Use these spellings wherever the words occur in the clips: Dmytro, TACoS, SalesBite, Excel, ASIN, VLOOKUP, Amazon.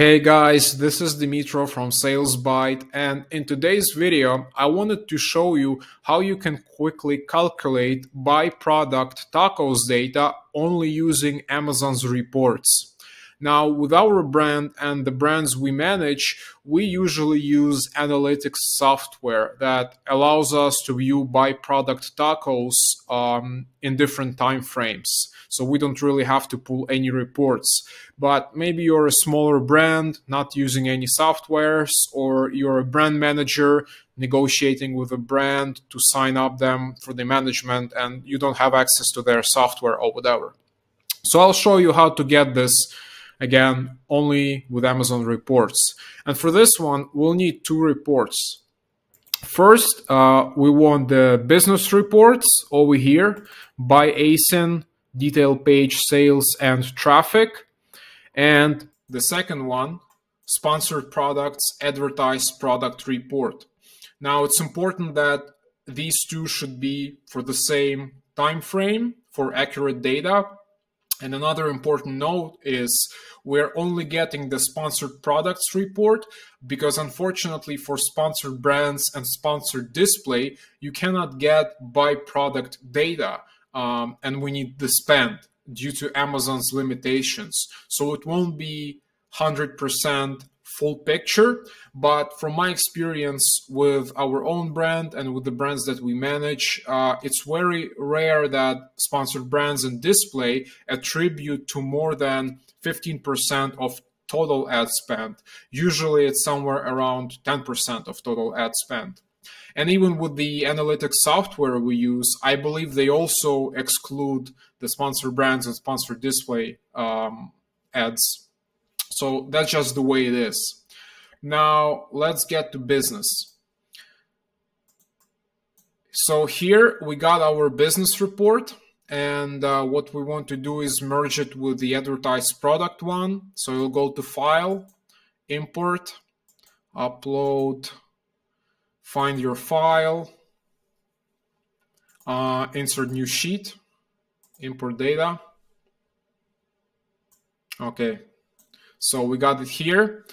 Hey guys, this is Dmytro from SalesBite, and in today's video I wanted to show you how you can quickly calculate by product TACoS data only using Amazon's reports. Now, with our brand and the brands we manage, we usually use analytics software that allows us to view by product TACoS in different time frames. So we don't really have to pull any reports. But maybe you're a smaller brand, not using any softwares, or you're a brand manager negotiating with a brand to sign up them for the management, and you don't have access to their software or whatever. So I'll show you how to get this. Again, only with Amazon reports. And for this one, we'll need two reports. First, we want the business reports over here by ASIN, detail page, sales, and traffic. And the second one, sponsored products, advertised product report. Now, it's important that these two should be for the same time frame for accurate data. And another important note is we're only getting the sponsored products report because, unfortunately, for sponsored brands and sponsored display, you cannot get by product data, and we need the spend due to Amazon's limitations. So it won't be 100% full picture, but from my experience with our own brand and with the brands that we manage, it's very rare that sponsored brands and display attribute to more than 15% of total ad spend. Usually it's somewhere around 10% of total ad spend. And even with the analytics software we use, I believe they also exclude the sponsored brands and sponsored display ads. So that's just the way it is. Now let's get to business. So here we got our business report, and what we want to do is merge it with the advertised product one. So you'll go to File, Import, Upload, find your file, insert new sheet, import data. Okay. So we got it here.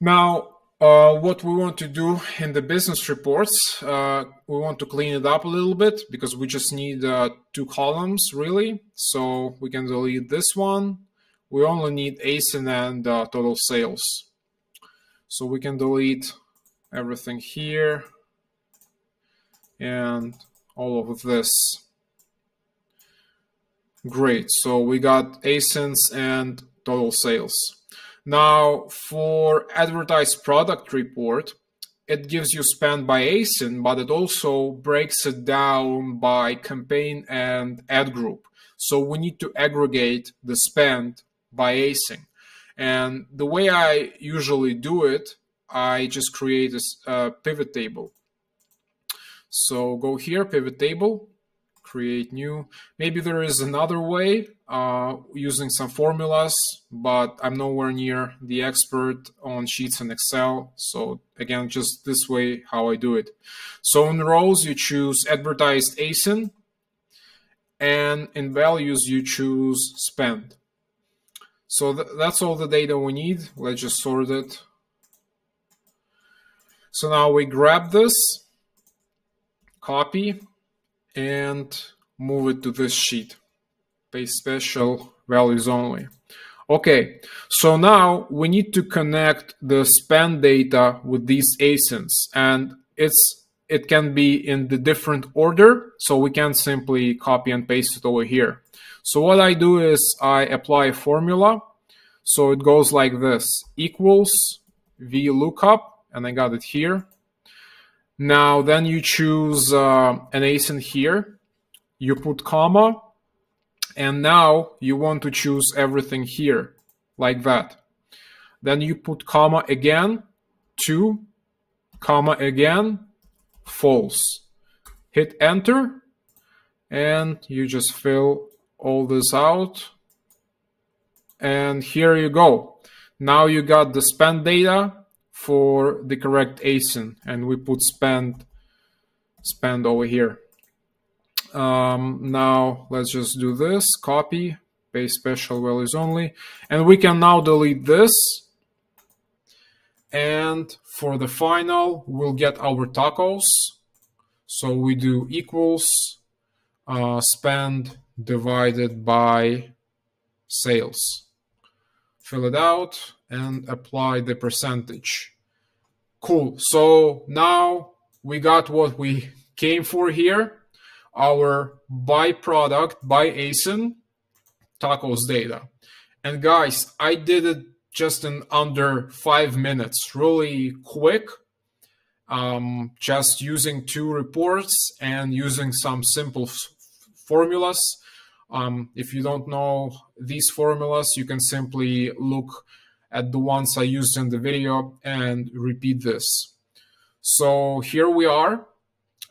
Now, what we want to do in the business reports, we want to clean it up a little bit because we just need two columns, really. So we can delete this one. We only need ASIN and total sales. So we can delete everything here and all of this. Great. So we got ASINs and total sales. Now, for advertised product report, it gives you spend by ASIN, but it also breaks it down by campaign and ad group. So we need to aggregate the spend by ASIN. And the way I usually do it, I just create a pivot table. So go here, pivot table, create new. Maybe there is another way using some formulas, but I'm nowhere near the expert on Sheets and Excel. So again, just this way how I do it. So in rows, you choose advertised ASIN, and in values, you choose spend. So that's all the data we need. Let's just sort it. So now we grab this, copy, and move it to this sheet. Pay special, values only. Okay, so now we need to connect the spend data with these ASINs, and it can be in the different order, so we can simply copy and paste it over here. So what I do is I apply a formula, so it goes like this, equals VLOOKUP, and I got it here. Now, then you choose an ASIN here, you put comma, and now you want to choose everything here, like that. Then you put comma again, two, comma again, false. Hit enter, and you just fill all this out. And here you go. Now you got the spend data for the correct ASIN, and we put spend over here. Now let's just do this, copy, paste special values only, and we can now delete this And for the final, we'll get our TACoS. So we do equals spend divided by sales. Fill it out and apply the percentage. Cool. So now we got what we came for here, our by product, by ASIN, TACoS data. And guys, I did it just in under 5 minutes, really quick, just using 2 reports and using some simple formulas. If you don't know these formulas, you can simply look at the ones I used in the video and repeat this. So here we are.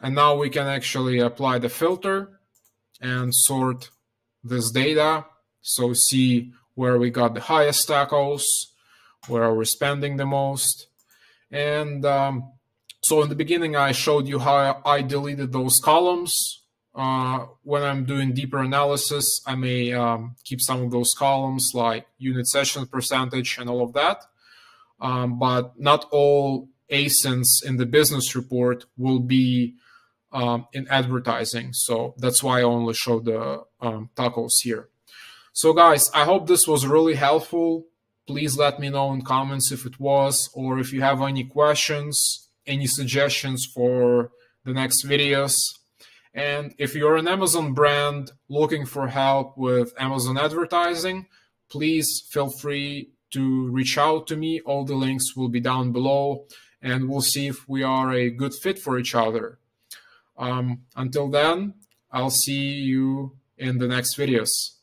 And now we can actually apply the filter and sort this data. So see where we got the highest TACoS, where we're spending the most. And so in the beginning, I showed you how I deleted those columns. When I'm doing deeper analysis, I may keep some of those columns like unit session percentage and all of that. But not all ASINs in the business report will be in advertising. So that's why I only show the TACoS here. So guys, I hope this was really helpful. Please let me know in comments if it was, or if you have any questions, any suggestions for the next videos. And if you're an Amazon brand looking for help with Amazon advertising, please feel free to reach out to me. All the links will be down below, and we'll see if we are a good fit for each other. Until then, I'll see you in the next videos.